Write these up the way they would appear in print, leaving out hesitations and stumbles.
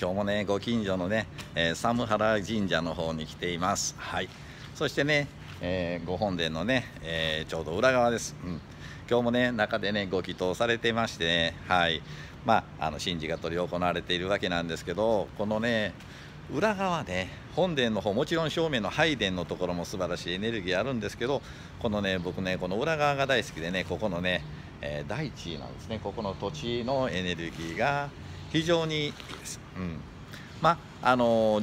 今日もねご近所のね、寒原神社の方に来ています。はい、そしてね、ご本殿のね、ちょうど裏側です、今日もね中でねご祈祷されていまして、ね、はい、まあ神事が執り行われているわけなんですけど、このね裏側ね、本殿の方もちろん正面の拝殿のところも素晴らしいエネルギーあるんですけど、このね僕ねこの裏側が大好きでね、ここのね、大地なんですね。ここの土地のエネルギーが非常にいいです。まあ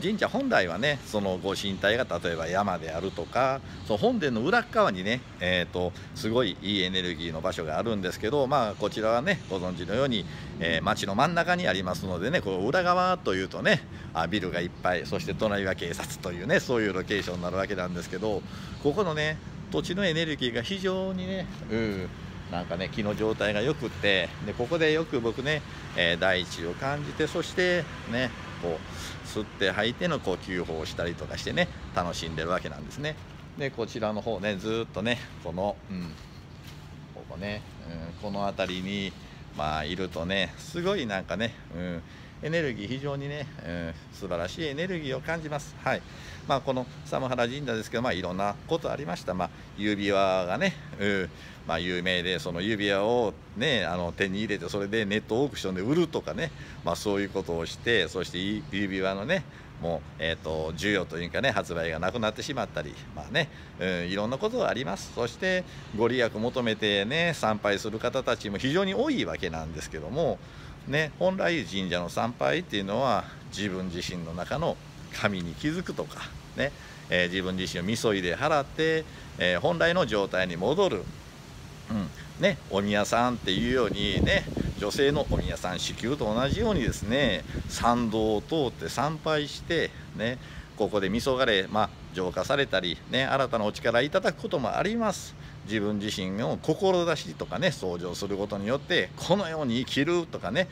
神社本来はね、そのご神体が例えば山であるとか、その本殿の裏側にね、すごいいいエネルギーの場所があるんですけど、まあ、こちらはねご存知のように、町の真ん中にありますのでね、この裏側というとねビルがいっぱい、そして隣は警察というね、そういうロケーションになるわけなんですけど、ここのね土地のエネルギーが非常にね、なんかね木の状態がよくって、でここでよく僕ね、大地を感じて、そしてねこう吸って吐いての呼吸法をしたりとかしてね楽しんでるわけなんですね。でこちらの方ねずっとねこの、ここね、この辺りにまあいるとね、すごいなんかね、エネルギー非常にね、素晴らしいエネルギーを感じます。はい、まあこの寒原神社ですけど、まあいろんなことありました。まあ指輪がね、まあ有名で、その指輪をね手に入れて、それでネットオークションで売るとかね、まあそういうことをして、そして指輪のねもう需要というかね発売がなくなってしまったり、まあね、いろんなことがあります。そしてご利益求めてね参拝する方たちも非常に多いわけなんですけどもね、本来神社の参拝っていうのは自分自身の中の神に気づくとかね、自分自身をみそいで払って、本来の状態に戻る、ね、お宮さんっていうようにね、女性のお宮さん子宮と同じようにですね、参道を通って参拝して、ね、ここでみそがれ、まあ、浄化されたり、ね、新たなお力をいただくこともあります。自分自身の志とかね相乗することによって、このように生きるとかね、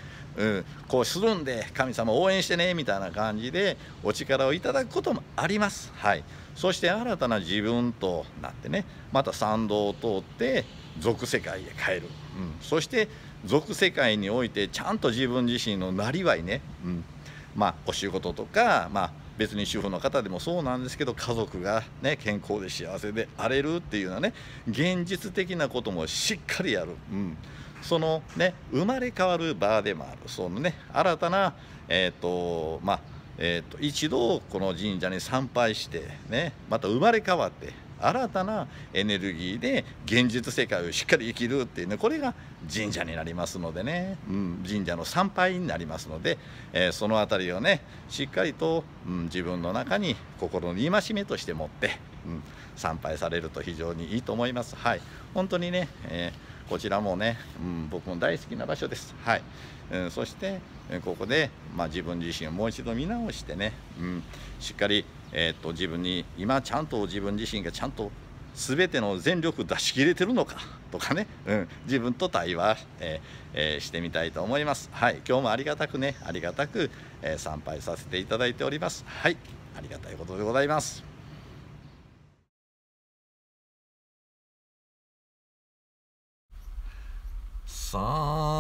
こうするんで神様応援してねみたいな感じでお力をいただくこともあります。はい、そして新たな自分となってね、また参道を通って俗世界へ帰る。そして俗世界においてちゃんと自分自身のなりわいね、まあお仕事とか、まあ別に主婦の方でもそうなんですけど、家族がね健康で幸せで荒れるっていうのはね、現実的なこともしっかりやる、そのね生まれ変わる場でもある、そのね新たな一度この神社に参拝してね、また生まれ変わって新たなエネルギーで現実世界をしっかり生きるっていうね、これが神社になりますのでね、神社の参拝になりますので、その辺りをねしっかりと、自分の中に心の戒めとして持って、参拝されると非常にいいと思います。はい、本当にね、こちらもね、僕も大好きな場所です。はい、そしてここで、まあ、自分自身をもう一度見直してね、しっかり自分に今ちゃんと自分自身がちゃんと全ての全力出し切れてるのかとかね、自分と対話、してみたいと思います。はい、今日もありがたく、参拝させていただいております。はい、ありがたいことでございます。さあ